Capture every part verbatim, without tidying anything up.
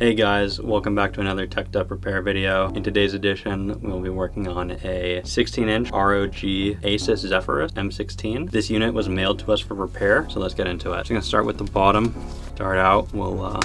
Hey guys, welcome back to another TekDep Repair video. In today's edition, we'll be working on a sixteen inch R O G Asus Zephyrus M sixteen. This unit was mailed to us for repair, so let's get into it. So I'm gonna start with the bottom. Start out, we'll uh,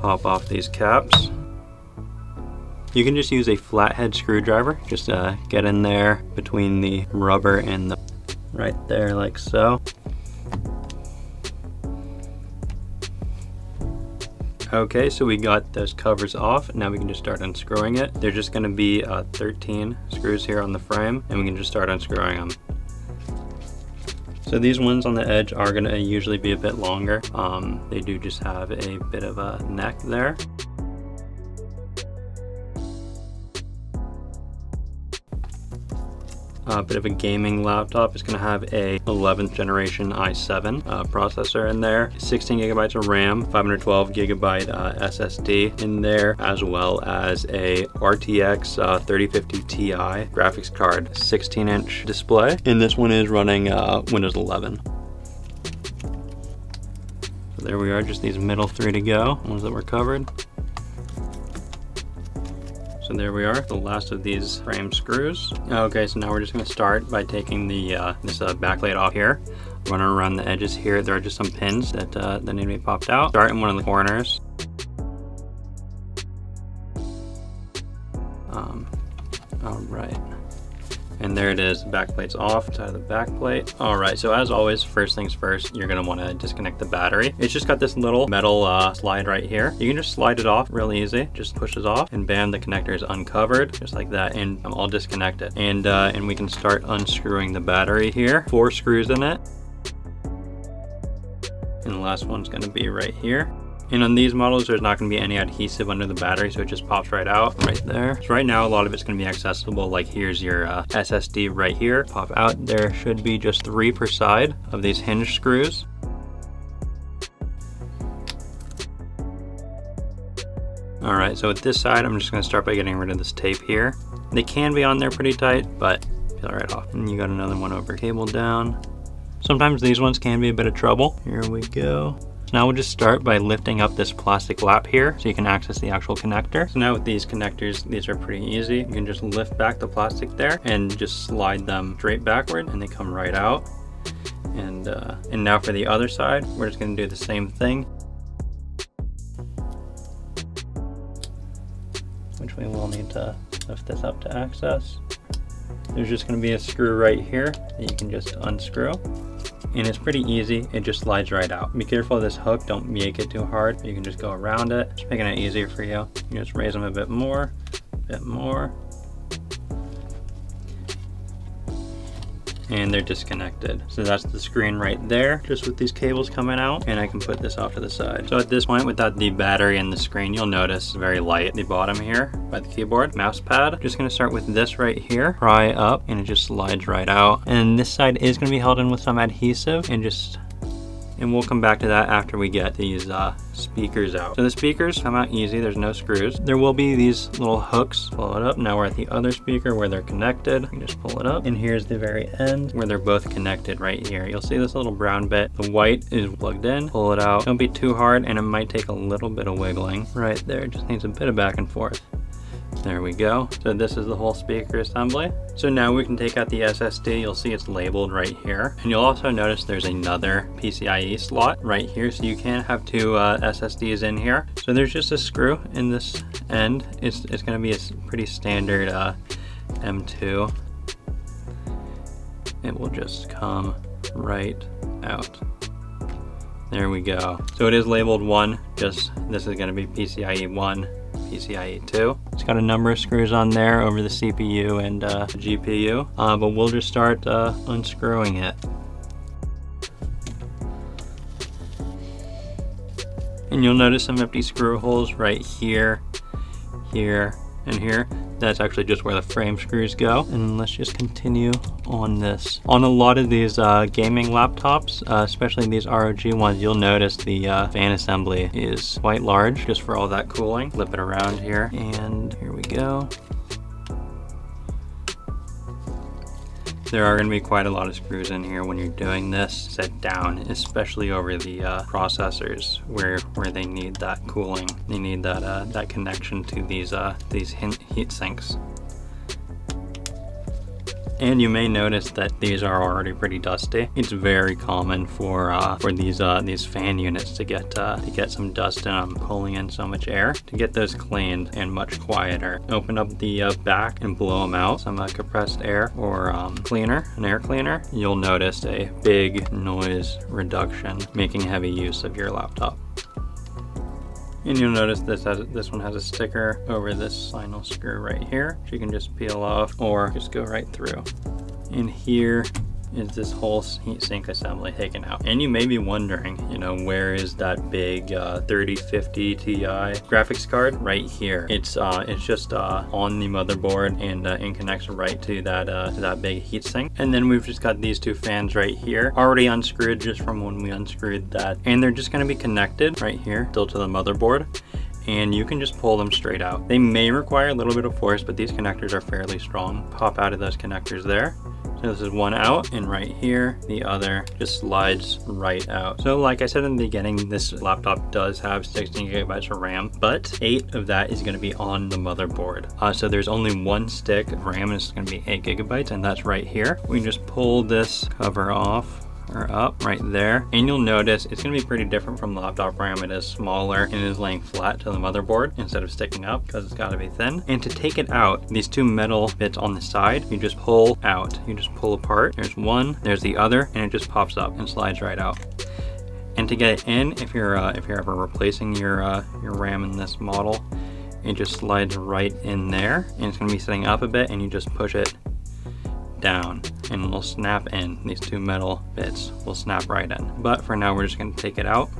pop off these caps. You can just use a flathead screwdriver. Just uh, get in there between the rubber and the, right there like so. Okay, so we got those covers off. Now we can just start unscrewing it. They're just gonna be uh, thirteen screws here on the frame, and we can just start unscrewing them. So these ones on the edge are gonna usually be a bit longer. Um, they do just have a bit of a neck there. A uh, bit of a gaming laptop. It's gonna have a eleventh generation i seven uh, processor in there, sixteen gigabytes of RAM, five hundred twelve gigabyte uh, S S D in there, as well as a R T X uh, thirty fifty Ti graphics card, sixteen inch display. And this one is running uh, Windows eleven. So there we are, just these middle three to go, ones that were covered. So there we are, the last of these frame screws. Okay, so now we're just gonna start by taking the uh, this uh, backplate off here. I'm gonna run the edges here. There are just some pins that, uh, that need to be popped out. Start in one of the corners. Um, all right. And there it is, the back plate's off, side of the back plate. All right, so as always, first things first, you're gonna wanna disconnect the battery. It's just got this little metal uh, slide right here. You can just slide it off real easy, just pushes off, and bam, the connector is uncovered, just like that, and um, I'll disconnect it. And, uh, and we can start unscrewing the battery here. Four screws in it. And the last one's gonna be right here. And on these models, there's not gonna be any adhesive under the battery, so it just pops right out right there. So right now, a lot of it's gonna be accessible. Like here's your uh, S S D right here. Pop out, there should be just three per side of these hinge screws. All right, so at this side, I'm just gonna start by getting rid of this tape here. They can be on there pretty tight, but peel it right off. And you got another one over, cable down. Sometimes these ones can be a bit of trouble. Here we go. Now we'll just start by lifting up this plastic lap here so you can access the actual connector. So now with these connectors, these are pretty easy. You can just lift back the plastic there and just slide them straight backward and they come right out. And, uh, and now for the other side, we're just gonna do the same thing. Which we will need to lift this up to access. There's just gonna be a screw right here that you can just unscrew. And it's pretty easy, it just slides right out. Be careful of this hook, don't make it too hard. You can just go around it, just making it easier for you. You just raise them a bit more, a bit more. And they're disconnected. So that's the screen right there, just with these cables coming out, and I can put this off to the side. So at this point, without the battery and the screen, you'll notice it's very light. The bottom here by the keyboard, mouse pad. Just gonna start with this right here, pry up, and it just slides right out. And this side is gonna be held in with some adhesive, and just, and we'll come back to that after we get these uh, speakers out. So the speakers come out easy, there's no screws. There will be these little hooks, pull it up. Now we're at the other speaker where they're connected. You can just pull it up. And here's the very end where they're both connected right here. You'll see this little brown bit. The white is plugged in, pull it out. Don't be too hard and it might take a little bit of wiggling. Right there, it just needs a bit of back and forth. There we go. So this is the whole speaker assembly. So now we can take out the S S D. You'll see it's labeled right here. And you'll also notice there's another P C I E slot right here. So you can have two uh, S S Ds in here. So there's just a screw in this end. It's, it's gonna be a pretty standard uh, M two. It will just come right out. There we go. So it is labeled one, just this is gonna be PCIe one. PCIe two. It's got a number of screws on there over the C P U and uh, the G P U, uh, but we'll just start uh, unscrewing it. And you'll notice some empty screw holes right here, here, and here. That's actually just where the frame screws go. And let's just continue on this. On a lot of these uh, gaming laptops, uh, especially these R O G ones, you'll notice the uh, fan assembly is quite large just for all that cooling. Flip it around here and here we go. There are going to be quite a lot of screws in here when you're doing this set down, especially over the uh, processors where where they need that cooling. They need that uh, that connection to these uh, these heat sinks. And you may notice that these are already pretty dusty. It's very common for uh, for these uh, these fan units to get uh, to get some dust in them, pulling in so much air. To get those cleaned and much quieter, open up the uh, back and blow them out. Some uh, compressed air or um, cleaner, an air cleaner. You'll notice a big noise reduction, making heavy use of your laptop. And you'll notice this has, this one has a sticker over this sinus screw right here, which you can just peel off or just go right through. And here is this whole heatsink assembly taken out. And you may be wondering, you know, where is that big uh, thirty fifty T I graphics card? Right here. It's uh, it's just uh, on the motherboard and uh, in connection right to that uh, to that big heatsink. And then we've just got these two fans right here, already unscrewed just from when we unscrewed that. And they're just going to be connected right here, still to the motherboard. And you can just pull them straight out. They may require a little bit of force, but these connectors are fairly strong. Pop out of those connectors there. So this is one out, and right here, the other just slides right out. So like I said in the beginning, this laptop does have sixteen gigabytes of RAM, but eight of that is gonna be on the motherboard. Uh, so there's only one stick of RAM, and it's gonna be eight gigabytes, and that's right here. We can just pull this cover off, or up right there, and you'll notice it's gonna be pretty different from the laptop RAM. It is smaller and it is laying flat to the motherboard instead of sticking up because it's gotta be thin. And to take it out, these two metal bits on the side, you just pull out, you just pull apart. There's one, there's the other, and it just pops up and slides right out. And to get it in, if you're uh, if you're ever replacing your uh, your RAM in this model, it just slides right in there, and it's gonna be sitting up a bit, and you just push it down and it'll snap in. These two metal bits will snap right in. But for now, we're just going to take it out.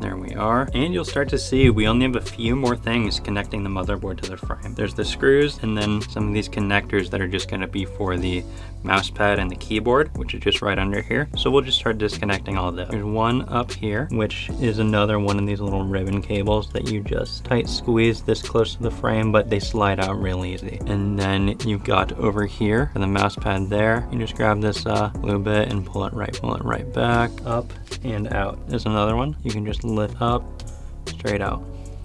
There we are. And you'll start to see we only have a few more things connecting the motherboard to the frame. There's the screws, and then some of these connectors that are just going to be for the mouse pad and the keyboard, which is just right under here. So we'll just start disconnecting all of those. There's one up here, which is another one of these little ribbon cables that you just tight squeeze this close to the frame, but they slide out real easy. And then you've got over here for the mouse pad there. You just grab this uh, little bit and pull it right, pull it right back up and out. There's another one. You can just lift up, straight out,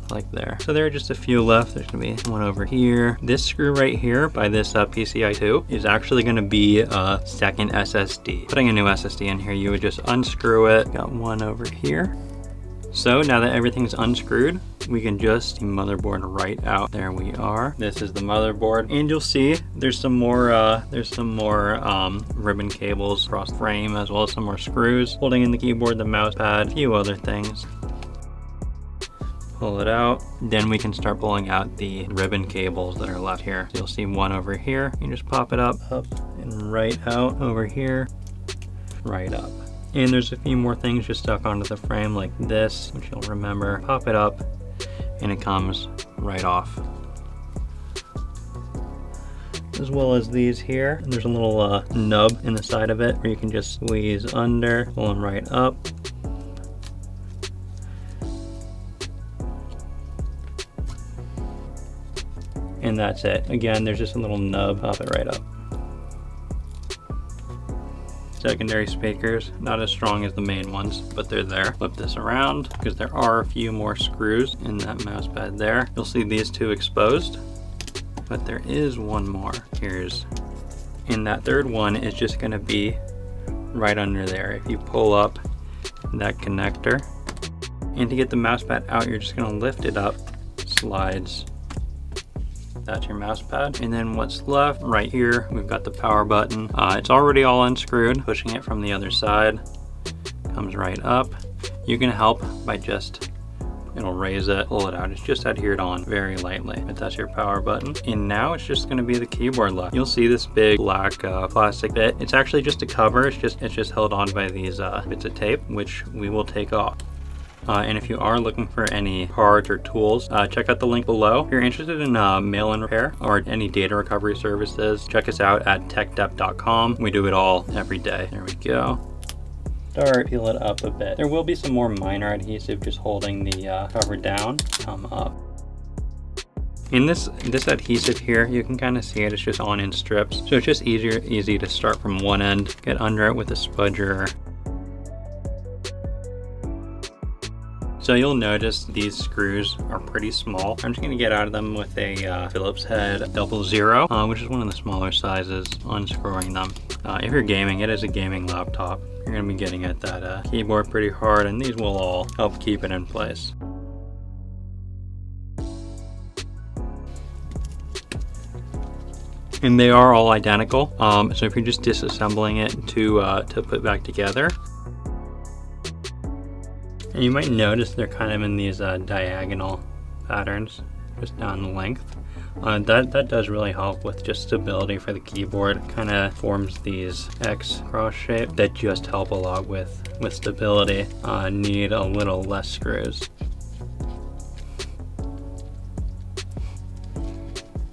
like there. So there are just a few left. There's gonna be one over here. This screw right here by this uh, P C I E is actually gonna be a second S S D. Putting a new S S D in here, you would just unscrew it. Got one over here. So now that everything's unscrewed, we can just motherboard right out. There we are. This is the motherboard, and you'll see there's some more uh, there's some more um, ribbon cables across the frame, as well as some more screws holding in the keyboard, the mouse pad, a few other things. Pull it out. Then we can start pulling out the ribbon cables that are left here. So you'll see one over here. You just pop it up, up, and right out over here, right up. And there's a few more things just stuck onto the frame like this, which you'll remember. Pop it up, and it comes right off. As well as these here. And there's a little uh, nub in the side of it where you can just squeeze under, pull them right up. And that's it. Again, there's just a little nub, pop it right up. Secondary speakers, not as strong as the main ones, but they're there. Flip this around because there are a few more screws in that mouse pad there. You'll see these two exposed, but there is one more. Here's, and that third one is just gonna be right under there. If you pull up that connector, and to get the mouse pad out, you're just gonna lift it up, slides. That's your mouse pad. And then what's left right here, we've got the power button. Uh, it's already all unscrewed. Pushing it from the other side, comes right up. You can help by just, it'll raise it, pull it out. It's just adhered on very lightly, but that's your power button. And now it's just gonna be the keyboard left. You'll see this big black uh, plastic bit. It's actually just a cover. It's just, it's just held on by these uh, bits of tape, which we will take off. Uh, and if you are looking for any cards or tools, uh, check out the link below. If you're interested in uh, mail-in repair or any data recovery services, check us out at tek dep dot com. We do it all every day. There we go. Start, peel it up a bit. There will be some more minor adhesive just holding the uh, cover down. Come up. In this this adhesive here, you can kind of see it, it's just on in strips. So it's just easier, easy to start from one end, get under it with a spudger. So you'll notice these screws are pretty small. I'm just gonna get out of them with a uh, Phillips head double zero, uh, which is one of the smaller sizes, unscrewing them. Uh, if you're gaming, it is a gaming laptop. You're gonna be getting at that uh, keyboard pretty hard, and these will all help keep it in place. And they are all identical. Um, so if you're just disassembling it to, uh, to put back together, and you might notice they're kind of in these uh, diagonal patterns, just down the length. Uh, that, that does really help with just stability for the keyboard. It kind of forms these X cross shape that just help a lot with, with stability. Uh, need a little less screws.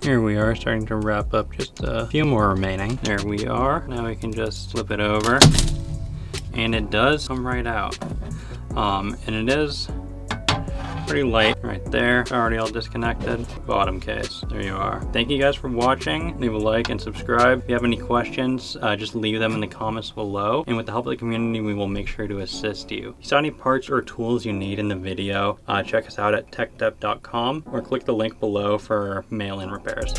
Here we are, starting to wrap up, just a few more remaining. There we are. Now we can just flip it over and it does come right out. Um, and it is pretty light right there. Already all disconnected. Bottom case. There you are. Thank you guys for watching. Leave a like and subscribe. If you have any questions, uh, just leave them in the comments below. And with the help of the community, we will make sure to assist you. If you saw any parts or tools you need in the video, uh, check us out at tekdep dot com or click the link below for mail-in repairs.